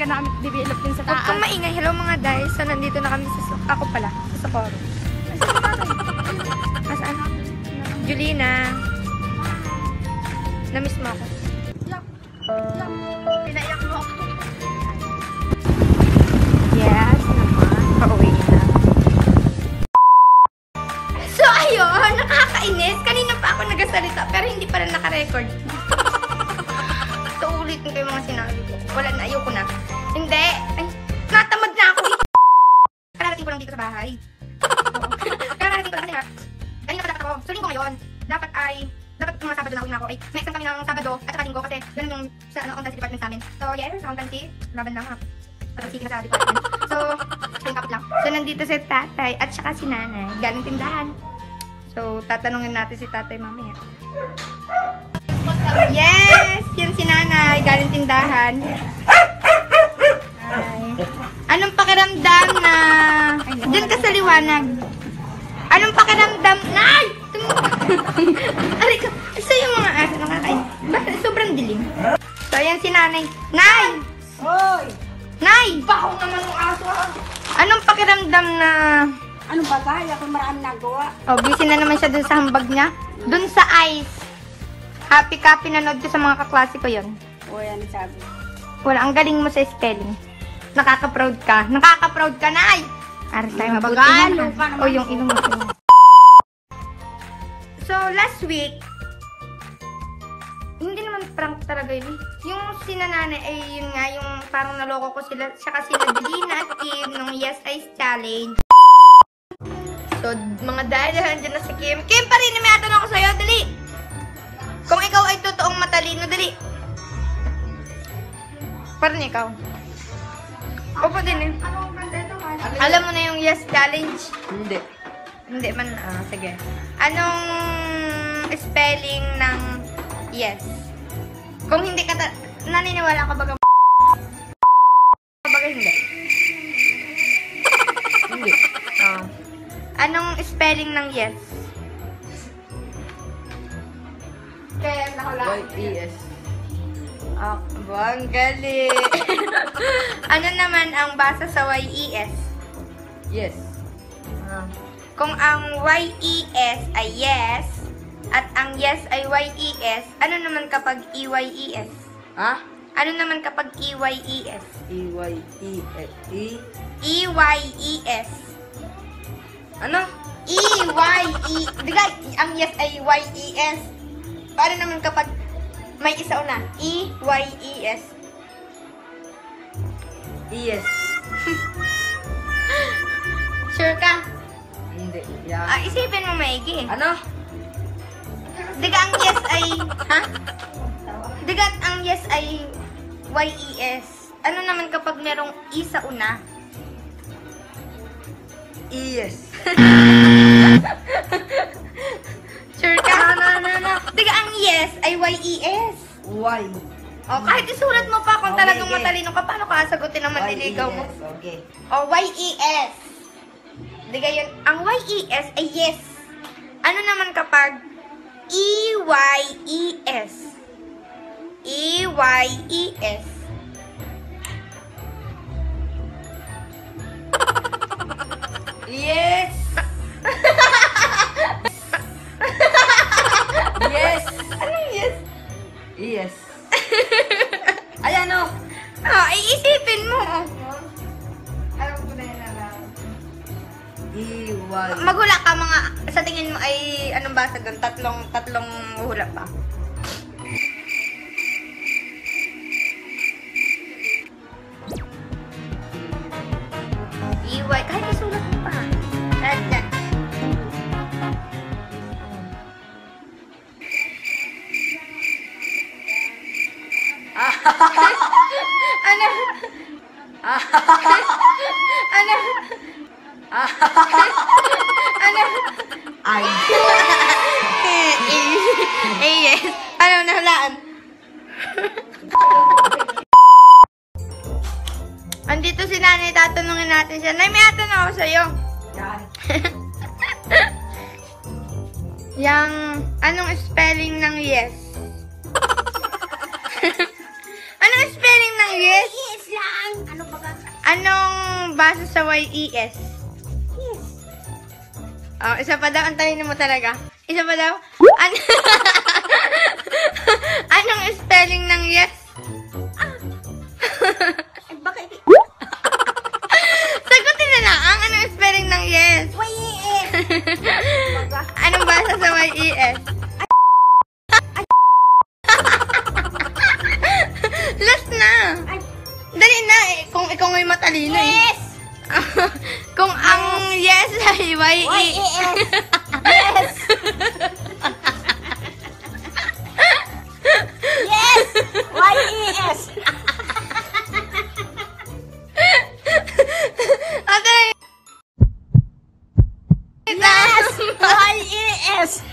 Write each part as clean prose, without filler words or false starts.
economic development din sa taas. Huwag kang maingay. Hello mga guys. So, nandito na kami sa ako pala. Sa Socorro. Mas ano? Julina. Na-miss mo ako. Pinaiyak mo ako. Yes naman. Pauwi na. So ayun. Nakakainis. Kanina pa ako nagsalita pero hindi pa rin nakarecord. Ulitin ko yung mga sinabi ko. Wala na, ayoko na. Hindi! Ay, natamad na ako! Kararating ko lang dito sa bahay. Kararating ko lang kasi ha. Kanina pa dapat ako. So, linggo ngayon. Dapat ay, dapat mga Sabado na uwi na ako. Ay, may exam kami ng Sabado at saka linggo kasi ganun yung sa accountancy department namin. So, yeah, sa accountancy, laban lang ha. Patagsiki na sa department. So, yung kapit lang. So, nandito si tatay at saka si nanay. Galing tindahan. So, tatanungin natin si tatay mamaya. Yes! Yan si nanay. Galing tindahan. Ay. Anong pakiramdam na... Diyan ka sa liwanag. Anong pakiramdam na... Ay! Aray ko. So yung mga aso nakakain. Bakit? Sobrang dilim. So yan si nanay. Nay! Hoy! Nay! Baho naman yung aso. Anong pakiramdam na... Anong ba tayo? Kung maraan nagawa. O, busy na naman siya dun sa hambag niya. Dun sa ice. Happy ka, pinanood ko sa mga kaklase ko yun. O, yan sabi. Wala, ang galing mo sa spelling. Nakaka-proud ka. Nakaka-proud ka, Nay! Aras tayo mabagal. O, yung ilong mo. So, last week, hindi naman prank talaga yun. Yung sinananay, ay yun nga, yung parang naloko ko sila. Siya kasi nabilina at Kim nung Yes Ice Challenge. So, mga dahilan dyan na si Kim. Kim, parin na may aton ako sa'yo, dali! Kung ikaw ay totoong matalino, dali. Parang ikaw. Opo din eh. Alam mo na yung Yes Challenge? Hindi. Hindi man. Sige. Anong spelling ng yes? Kung hindi ka naniniwala ka baga hindi. Hindi. Anong spelling ng yes? Kaya nakulaan. Yes. Oh, ang galing. Ano naman ang basa sa Y-E-S? Yes. Kung ang Y-E-S ay yes, at ang yes ay Y-E-S, ano naman kapag E-Y-E-S? Ha? Ano naman kapag E-Y-E-S? E-Y-E-S. E-Y-E-S. Ano? E-Y-E-S. Diga, ang yes ay Y-E-S. Paano naman kapag may isa una? E-Y-E-S. E-S. Sure ka? Hindi. Yeah. Isipin mo maigi. Ano? Diga ang yes ay... Ha? Diga ang yes ay Y-E-S. Ano naman kapag merong E sa una? E-S. Sure ka? No. Diga ang yes ay Y-E-S. Why? O, kahit isulat mo pa kung talagang matalino ka, paano ka sagutin ang matiligaw mo? Okay. O, Y-E-S. Diga yun. Ang Y-E-S ay yes. Ano naman kapag E-Y-E-S? E-Y-E-S. Yes! Yes! Anong yes? Yes. Ayan o! Oh, iisipin mo! Alam ko na yun alam. E-Y. Maghula ka mga, sa tingin mo ay, anong basa doon? Tatlong hula pa. E-Y. Kahit isulat mo pa. Kahit yan. Ano? Ano? Ano? Ay. Eh, yes. Ano nahulaan? Andito si nanay, tatanungin natin siya. Nay, may atanong ako sa'yo. Yang, anong spelling ng yes? Anong spelling ng yes? Yes lang! Anong basa sa YES? Yes. Oh, isa pa daw. Ang talino mo talaga. Isa pa daw. Anong spelling ng yes? Ay, baka sagutin na lang. Ang anong spelling ng yes? YES. Anong basa sa YES? Last na. Dali na eh. Kung ikaw ngayon matalino eh. Yes! Kung ang yes ay Y-E-S. Yes! Yes! Y-E-S. Okay. Yes! Y-E-S.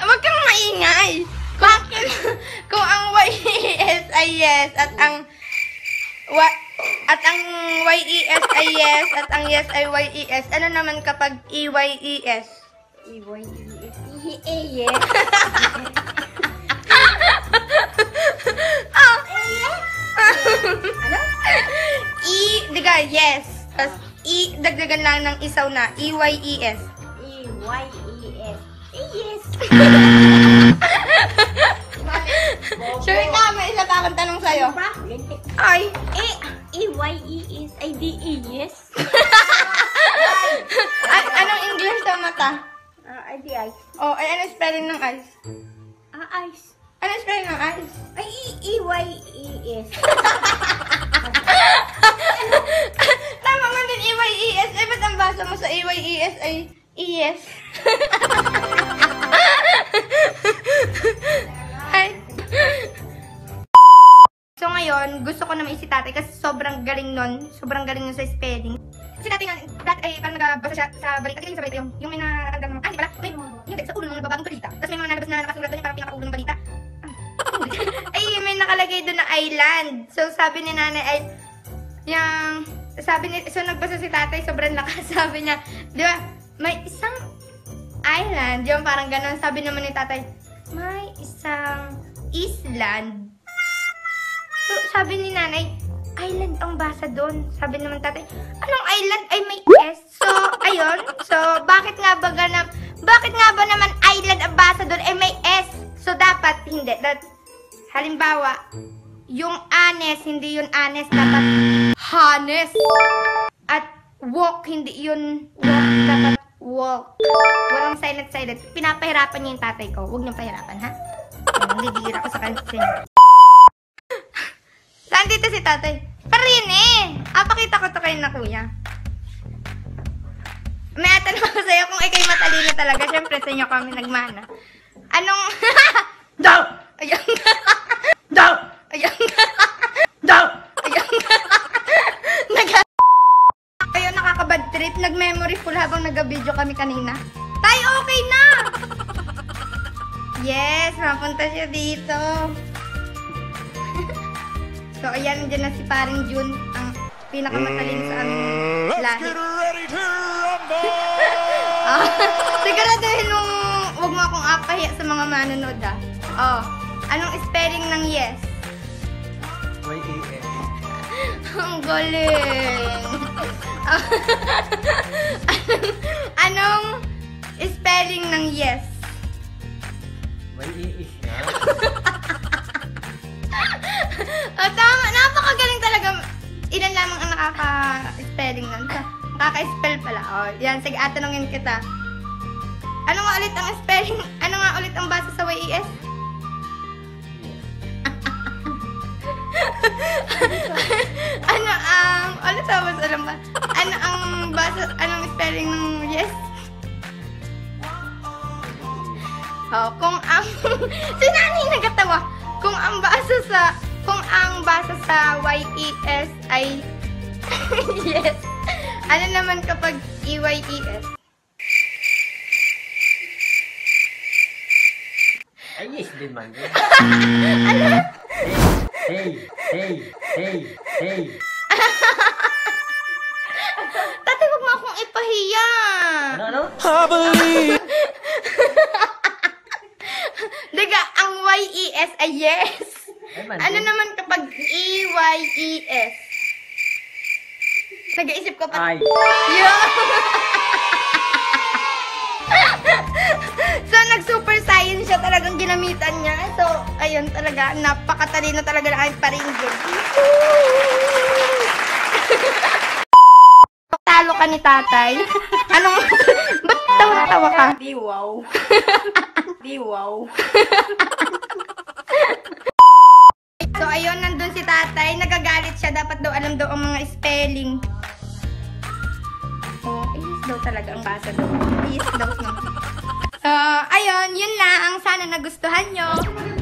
Huwag kang maingay. Kung ang YES ay yes at ang YES ay yes ay YES, ano naman kapag EYES? EYES. EYES. Oh. Ano? E, diga, yes. Tapos E, dagdagan lang ng isaw na. EYES. EYES. EYES. Sure ka, may isa pa akong tanong sa'yo. Ay. E-Y-E-S. Ay, D-E-S. Anong English daw mata? Ay, di ice. Oh, ay, anong spelling ng ice? Ice. Anong spelling ng ice? Ay, E-Y-E-S. Tama man din, E-Y-E-S. Eh, ba't ang basa mo sa E-Y-E-S ay E-S? So ngayon, gusto ko naman si tatay kasi sobrang galing nun. Sobrang galing nun sa spelling. Si tatay nga, dati ay parang nagbasa siya sa balita. Kasi sa balita yung may nakatagdang, hindi pala, may, yung sa ulo ng babagong balita. Tapos may mga nalabas na nakasulat doon yung parang pinakaulo ng balita. Ay, may nakalagay doon na island. So sabi ni nanay ay, yung, sabi ni, so nagbasa si tatay, sobrang lakas. Sabi niya, di ba, may isang island. Yung parang ganun, sabi naman ni tatay, may isang island. So, sabi ni nanay, island ang basa doon. Sabi naman tatay, anong island ay may S? So, ayun. So, bakit nga ba naman island ang basa doon ay may S? So, dapat hindi. Halimbawa, yung anes, hindi yun anes, dapat hanes. At walk, hindi yun walk, dapat walk. Walang silent. Pinapahirapan niya yung tatay ko. Huwag niyong pahirapan, ha? Hindi ako sa kansin. Saan dito si tatay? Parinin! Pakita ko to kayo na kuya. May atanong ko sa'yo kung ikay matalino talaga. Siyempre sa inyo kami nagmana. Anong... Daw! Ayun! Daw! Ayun! Daw! Ayun! Ayun, nakakabad trip. Nag-memory full habang nag-video kami kanina. Tay, okay na! Yes, mapunta siya dito. So, ayan, dyan na si paring June, ang pinakamatalino sa aming lahat. Siguraduhin mong huwag mo akong apahiya sa mga manonood, ah. Oh, anong spelling ng yes? Y-E-S. Ang galing! Anong spelling ng yes? Y-E-S na. Oh, tama. Napakagaling talaga. Ilan lamang ang nakaka-spelling nun. Nakaka-spell pala. Oh, yan. Sige, atanungin kita. Ano nga ulit ang spelling? Ano nga ulit ang basa sa YES? Ano ang... Ulit tapos alam ba? Ano ang basa... Anong spelling ng yes? Oh, kung ang... Sinani nagatawa. Kung ang basa sa YES ay yes. Ano naman kapag EYES? Ay, yes din man. Ano? Hey. Tatay, huwag mo akong ipahiya. Ano? Diga, ang YES ay yes. Ay, Ano naman kapag E-Y-E-S? Nag-iisip ko pa. Ay. So, nag-super science siya talagang ginamitan niya. So, ayun talaga. Napakatalino talaga na aking paringgit. Talo ka ni tatay. Anong... Ba't tawa-tawa ka? Di wow. Di wow. So, ayun. Nandun si tatay. Nagagalit siya. Dapat daw alam daw ang mga spelling. Daw talaga ang basa daw. Please, daw. Ayun, yun lang ang sana nagustuhan nyo.